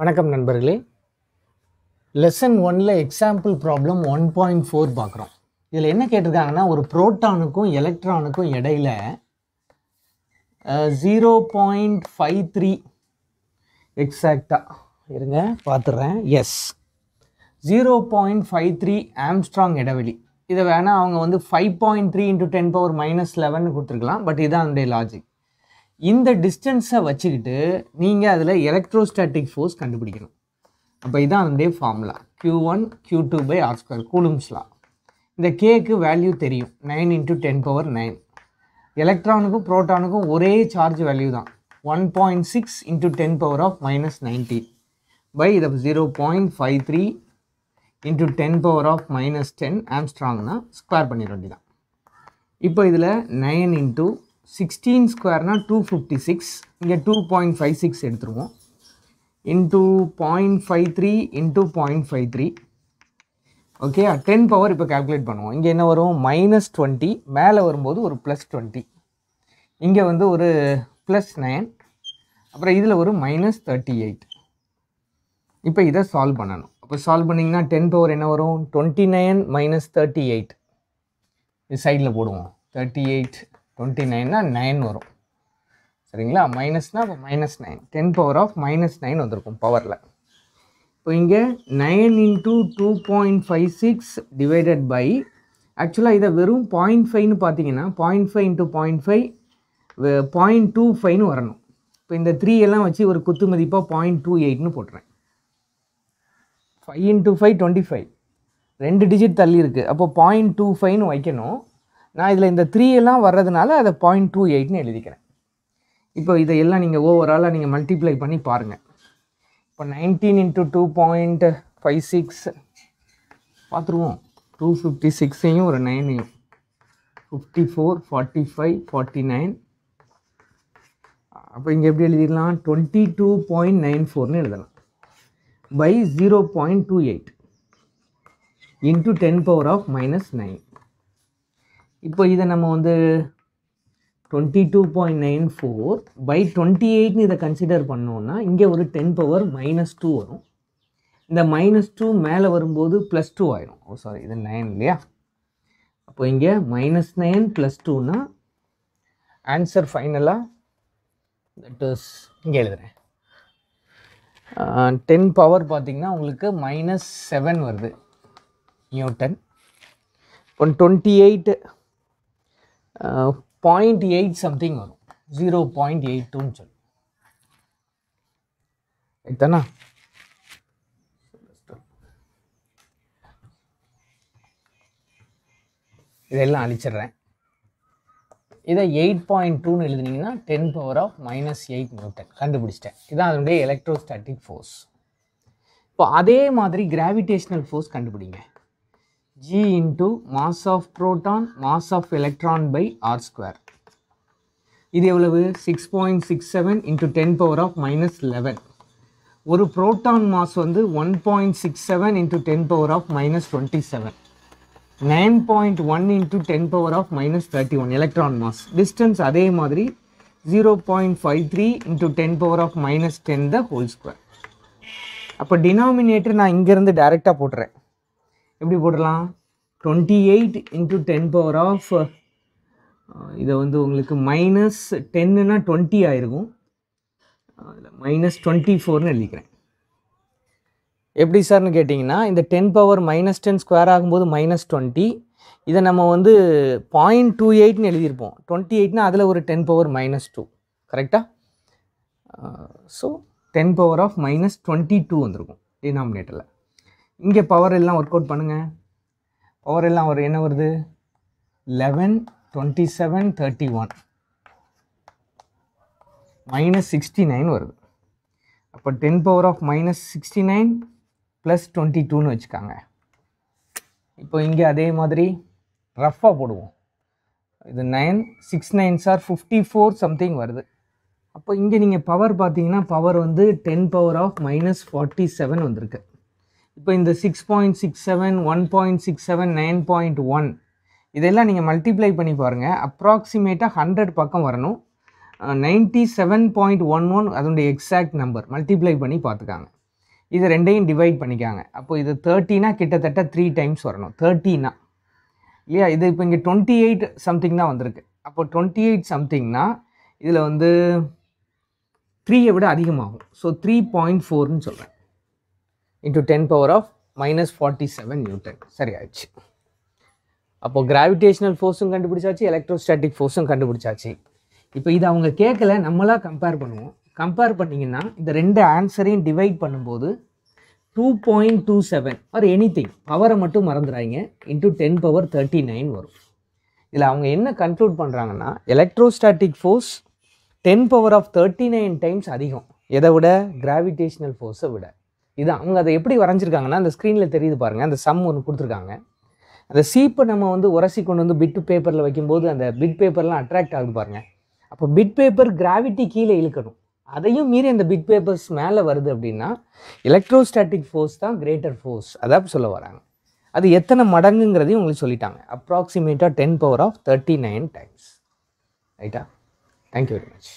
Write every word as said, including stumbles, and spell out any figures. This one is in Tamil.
வணக்கம் நண்பர்களே. லெசன் ஒன்றில் example problem one point four பார்க்குறோம். இதில் என்ன கேட்டிருக்காங்கன்னா, ஒரு புரோட்டானுக்கும் எலக்ட்ரானுக்கும் இடையில் ஜீரோ பாயிண்ட் ஃபைவ் த்ரீ எக்ஸாக்டாக இருங்க பார்த்துட்றேன். Yes, zero point five three angstrom இடைவெளி. இதை வேணால் அவங்க வந்து five point three into ten power minus eleven கொடுத்துருக்கலாம். பட் இதுதான் அதனுடைய லாஜிக். இந்த டிஸ்டன்ஸை வச்சுக்கிட்டு நீங்கள் அதில் எலக்ட்ரோஸ்டாட்டிக் ஃபோர்ஸ் கண்டுபிடிக்கணும். அப்போ இதான் அதனுடைய formula, q one q two by r square, கூலும்ஸ்லா. இந்த கேக்கு வேல்யூ தெரியும், nine into ten power nine. எலக்ட்ரானுக்கும் ப்ரோட்டானுக்கும் ஒரே சார்ஜ் வேல்யூ தான், one point six into ten power of minus nineteen by இதை zero point five three into ten power of minus ten ஆம்ஸ்ட்ராங்னா ஸ்கொயர் பண்ணிட வேண்டியதான். இப்போ இதில் நைன் இன்ட்டு சிக்ஸ்டீன் ஸ்கொயர்னா டூ ஃபிஃப்டி சிக்ஸ், இங்கே டூ பாயிண்ட் ஃபைவ் சிக்ஸ் எடுத்துருவோம், into point five three into point five three okay. Ten power இப்போ கால்குலேட் பண்ணுவோம். இங்கே என்ன வரும், மைனஸ் டுவெண்ட்டி, மேலே வரும்போது ஒரு ப்ளஸ் டுவெண்ட்டி, இங்கே வந்து ஒரு ப்ளஸ் நைன், அப்புறம் இதில் ஒரு மைனஸ் தேர்ட்டி எயிட். இப்போ இதை சால்வ் பண்ணணும். அப்போ சால்வ் பண்ணிங்கன்னா டென் பவர் என்ன வரும், twenty nine minus thirty eight, இது சைடில் போடுவோம், தேர்ட்டி எயிட் டுவெண்ட்டி நைன்னா நைன் வரும். சரிங்களா, மைனஸ்னால் இப்போ minus nine, ten power of minus nine வந்திருக்கும் பவரில். இப்போ இங்கே nine into two point five six divided by, ஆக்சுவலாக இதை வெறும் பாயிண்ட் ஃபைவ்னு பார்த்தீங்கன்னா point five into point five point two ஃபைவ்னு வரணும். இப்போ இந்த த்ரீ எல்லாம் வச்சு ஒரு குத்து மதிப்பாக பாயிண்ட் டூ எயிட்னு போட்டுறேன். Five into five twenty five, ரெண்டு டிஜிட் தள்ளி இருக்குது. அப்போ பாயிண்ட் டூ ஃபைவ்னு வைக்கணும். நான் இதில் இந்த த்ரீ எல்லாம் வர்றதுனால அதை பாயிண்ட் டூ எயிட்னு எழுதிக்கிறேன். இப்போ இதை எல்லாம் நீங்கள் ஓவராலாக நீங்கள் மல்டிப்ளை பண்ணி பாருங்கள். இப்போ nineteen into two point five six பார்த்துருவோம், டூ ஃபிஃப்டி சிக்ஸையும் ஒரு நைனையும், fifty four forty five forty nine. அப்போ இங்கே எப்படி எழுதிடலாம், டுவெண்ட்டி டூ பாயிண்ட் நைன் ஃபோர்னு எழுதலாம் by zero point two eight into ten power of minus nine. இப்போ இதை நம்ம வந்து twenty two point nine four by twenty எயிட்னு இதை கன்சிடர் பண்ணோன்னா இங்கே ஒரு டென் பவர் மைனஸ் டூ வரும். இந்த மைனஸ் டூ மேலே வரும்போது ப்ளஸ் டூ ஆயிரும். ஓ சாரி, இது நைன் இல்லையா. அப்போ இங்கே மைனஸ் நைன் ப்ளஸ் டூனா ஆன்சர் ஃபைனலாக தட் இஸ், இங்கே எழுதுகிறேன், டென் பவர் பார்த்திங்கன்னா உங்களுக்கு மைனஸ் செவன் வருது newton. One twenty eight point eight something வரும், ஜீரோ பாயிண்ட் எயிட் டூன்னு சொல்லி ரைட்டாண்ணா. இதெல்லாம் அழிச்சிட்றேன். இதை எயிட் பாயிண்ட் டூன்னு எழுதுனீங்கன்னா ten power of minus eight newton கண்டுபிடிச்சிட்டேன். இதுதான் அதனுடைய எலக்ட்ரோஸ்டாட்டிக் ஃபோர்ஸ். இப்போ அதே மாதிரி கிராவிடேஷனல் ஃபோர்ஸ் கண்டுபிடிங்க, G into mass of proton mass of electron by R square. இது எவ்வளவு, six point six seven into ten power of minus eleven. ஒரு proton mass வந்து one point six seven into ten power of minus twenty-seven, nine point one into ten power of minus thirty-one electron mass. Distance அதே மாதிரி zero point five three into ten power of minus ten the whole square. அப்போ denominator நான் இங்கிருந்து டைரக்டாக போட்டுறேன். எப்படி போடலாம், twenty eight into ten power of, இதை வந்து உங்களுக்கு மைனஸ் டென்னுனா டுவெண்ட்டி ஆகிருக்கும், அதில் மைனஸ் டுவெண்ட்டி ஃபோர்னு எழுதிக்கிறேன். எப்படி சார்னு கேட்டிங்கன்னா, இந்த ten power minus ten square ஆகும்போது மைனஸ் டுவெண்ட்டி, இதை நம்ம வந்து பாயிண்ட் டூ எயிட்னு எழுதியிருப்போம், டுவெண்ட்டி எயிட்னா அதில் ஒரு டென் பவர் மைனஸ் டூ கரெக்டாக. So ten power of minus twenty two வந்திருக்கும் டினாமினேட்டரில். இங்கே பவர் எல்லாம் ஒர்க் அவுட் பண்ணுங்கள், பவர் எல்லாம் ஒரு என்ன வருது, eleven twenty seven thirty one minus sixty nine வருது. அப்போ ten power of minus sixty nine plus twenty டூன்னு வச்சுக்காங்க. இப்போ இங்கே அதே மாதிரி ரஃப்பாக போடுவோம், இது nine six nine sir fifty four something வருது. அப்போ இங்கே நீங்கள் பவர் பார்த்தீங்கன்னா பவர் வந்து ten power of minus forty seven வந்திருக்கு. இப்போ இந்த six point six seven one point six seven nine point one இதெல்லாம் நீங்கள் மல்டிப்ளை பண்ணி பாருங்கள், அப்ராக்சிமேட்டாக ஹண்ட்ரட் பக்கம் வரணும். Ninety seven point one one அதனுடைய எக்ஸாக்ட் நம்பர், மல்டிப்ளை பண்ணி பார்த்துக்காங்க. இது ரெண்டையும் டிவைட் பண்ணிக்காங்க. அப்போ இது தேர்ட்டினா கிட்டத்தட்ட த்ரீ டைம்ஸ் வரணும். தேர்ட்டினா இல்லையா, இது இப்போ இங்கே டுவெண்ட்டி எயிட் சம்திங் தான் வந்திருக்கு. அப்போ டுவெண்ட்டி எயிட் சம்திங்னா இதில் வந்து த்ரீயை விட அதிகமாகும். ஸோ த்ரீ பாயிண்ட் ஃபோர்னு சொல்கிறேன். Into ten power of minus forty seven newton. சரி ஆயிடுச்சு. அப்போது கிராவிடேஷனல் ஃபோர்ஸும் கண்டுபிடிச்சாச்சு, எலக்ட்ரோஸ்டாட்டிக் ஃபோர்ஸும் கண்டுபிடிச்சாச்சு. இப்போ இது அவங்க கேட்கல, நம்மளாக கம்பேர் பண்ணுவோம். கம்பேர் பண்ணிங்கன்னா இந்த ரெண்டு ஆன்சரையும் டிவைட் பண்ணும்போது two point two seven or anything, பவரை மட்டும் மறந்துடுறாங்க, into ten power thirty nine வரும். இதில் அவங்க என்ன கன்க்ளூட் பண்ணுறாங்கன்னா, electrostatic force ten power of thirty nine times அதிகம், எதை விட? கிராவிடேஷனல் ஃபோர்ஸை விட. இது அவங்க அதை எப்படி வரைஞ்சிருக்காங்கன்னா, அந்த ஸ்க்ரீனில் தெரியுது பாருங்கள், அந்த சம் ஒன்று கொடுத்துருக்காங்க. அந்த சீப்பை நம்ம வந்து உரசி கொண்டு வந்து பிட் பேப்பரில் வைக்கும்போது அந்த பிட் பேப்பர்லாம் அட்ராக்ட் ஆகுது பாருங்கள். அப்போ பிட் பேப்பர் கிராவிட்டி கீழே இழுக்கணும், அதையும் மீறி அந்த பிட் பேப்பர்ஸ் மேலே வருது அப்படின்னா எலக்ட்ரோஸ்டாட்டிக் ஃபோர்ஸ் தான் கிரேட்டர் ஃபோர்ஸ், அதான் சொல்ல வராங்க. அது எத்தனை மடங்குங்கிறதையும் உங்களுக்கு சொல்லிட்டாங்க, அப்ராக்சிமேட்டாக ten power of thirty nine times. ரைட்டா? Thank you very much.